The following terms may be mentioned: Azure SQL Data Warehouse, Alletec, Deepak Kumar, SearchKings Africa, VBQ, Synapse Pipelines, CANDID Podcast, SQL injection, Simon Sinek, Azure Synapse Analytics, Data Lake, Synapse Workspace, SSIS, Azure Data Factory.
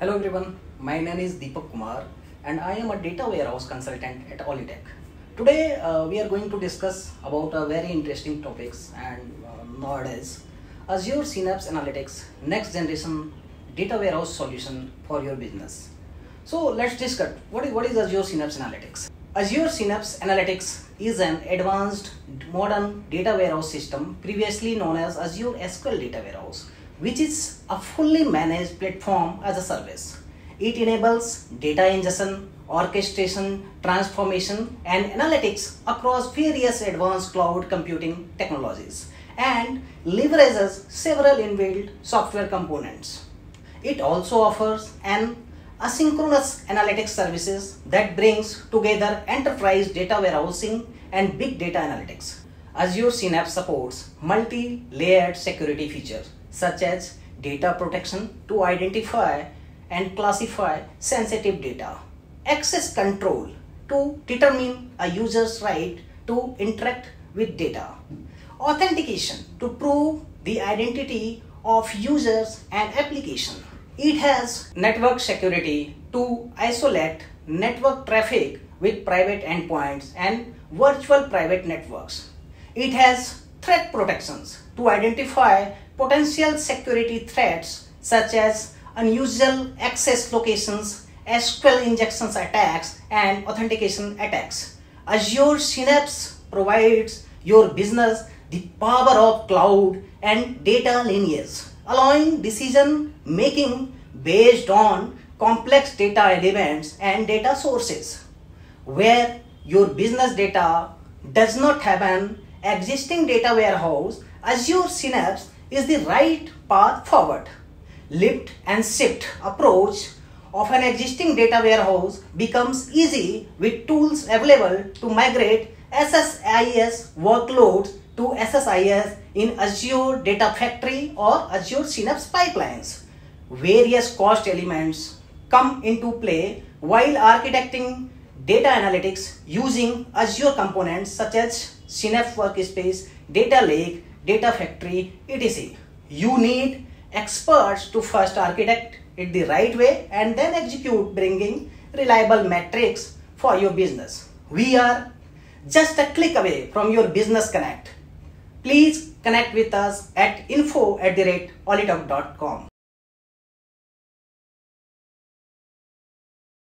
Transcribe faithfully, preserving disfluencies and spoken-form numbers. Hello everyone, my name is Deepak Kumar and I am a data warehouse consultant at Alletec. Today uh, we are going to discuss about a very interesting topics and uh, nowadays Azure Synapse Analytics next generation data warehouse solution for your business. So let's discuss what is, what is Azure Synapse Analytics. Azure Synapse Analytics is an advanced modern data warehouse system previously known as Azure S Q L Data Warehouse, which is a fully managed platform as a service. It enables data ingestion, orchestration, transformation, and analytics across various advanced cloud computing technologies and leverages several inbuilt software components. It also offers an asynchronous analytics services that brings together enterprise data warehousing and big data analytics. Azure Synapse supports multi-layered security features, such as data protection to identify and classify sensitive data, access control to determine a user's right to interact with data, authentication to prove the identity of users and application. It has network security to isolate network traffic with private endpoints and virtual private networks. It has threat protections to identify potential security threats such as unusual access locations, S Q L injections attacks, and authentication attacks. Azure Synapse provides your business the power of cloud and data lineage, allowing decision making based on complex data elements and data sources, where your business data does not have an existing data warehouse. Azure Synapse is the right path forward. Lift and shift approach of an existing data warehouse becomes easy with tools available to migrate S S I S workloads to S S I S in Azure Data Factory or Azure Synapse Pipelines. Various cost elements come into play while architecting data analytics using Azure components such as Synapse Workspace, Data Lake, Data Factory, et cetera. You need experts to first architect it the right way and then execute, bringing reliable metrics for your business. We are just a click away from your business connect. Please connect with us at info at the rate alletec dot com.